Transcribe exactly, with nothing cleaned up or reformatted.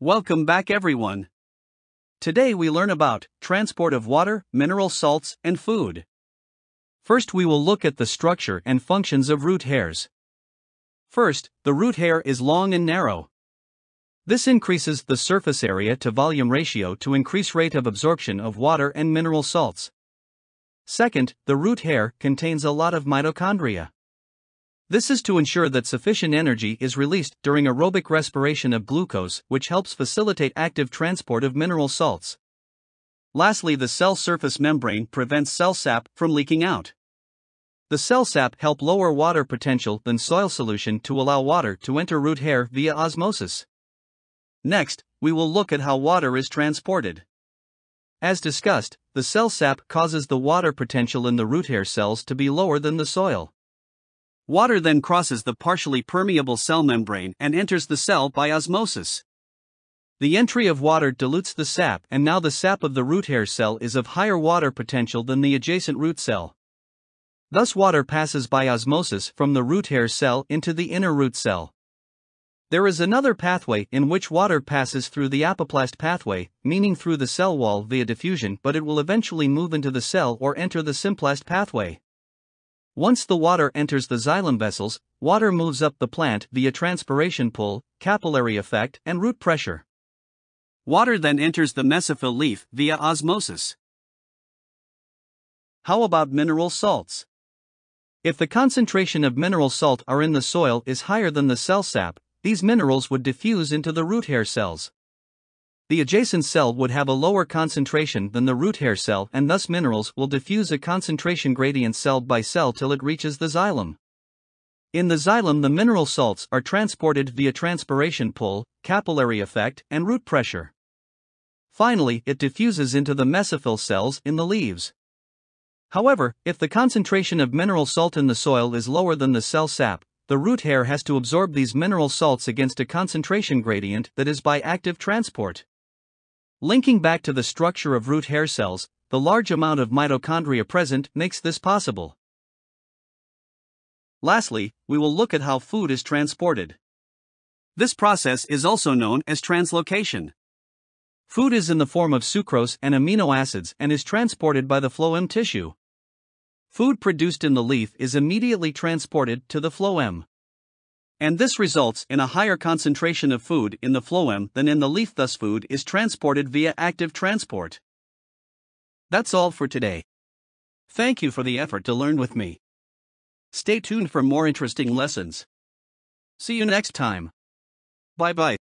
Welcome back everyone. Today we learn about transport of water, mineral salts, and food. First we will look at the structure and functions of root hairs. First, the root hair is long and narrow. This increases the surface area to volume ratio to increase rate of absorption of water and mineral salts. Second, the root hair contains a lot of mitochondria. This is to ensure that sufficient energy is released during aerobic respiration of glucose, which helps facilitate active transport of mineral salts. Lastly, the cell surface membrane prevents cell sap from leaking out. The cell sap help lower water potential than soil solution to allow water to enter root hair via osmosis. Next, we will look at how water is transported. As discussed, the cell sap causes the water potential in the root hair cells to be lower than the soil. Water then crosses the partially permeable cell membrane and enters the cell by osmosis. The entry of water dilutes the sap, and now the sap of the root hair cell is of higher water potential than the adjacent root cell. Thus water passes by osmosis from the root hair cell into the inner root cell. There is another pathway in which water passes through the apoplast pathway, meaning through the cell wall via diffusion, but it will eventually move into the cell or enter the symplast pathway. Once the water enters the xylem vessels, water moves up the plant via transpiration pull, capillary effect, and root pressure. Water then enters the mesophyll leaf via osmosis. How about mineral salts? If the concentration of mineral salt are in the soil is higher than the cell sap, these minerals would diffuse into the root hair cells. The adjacent cell would have a lower concentration than the root hair cell, and thus minerals will diffuse a concentration gradient cell by cell till it reaches the xylem. In the xylem, the mineral salts are transported via transpiration pull, capillary effect, and root pressure. Finally, it diffuses into the mesophyll cells in the leaves. However, if the concentration of mineral salt in the soil is lower than the cell sap, the root hair has to absorb these mineral salts against a concentration gradient that is by active transport. Linking back to the structure of root hair cells, the large amount of mitochondria present makes this possible. Lastly, we will look at how food is transported. This process is also known as translocation. Food is in the form of sucrose and amino acids and is transported by the phloem tissue. Food produced in the leaf is immediately transported to the phloem. And this results in a higher concentration of food in the phloem than in the leaf, thus food is transported via active transport. That's all for today. Thank you for the effort to learn with me. Stay tuned for more interesting lessons. See you next time. Bye bye.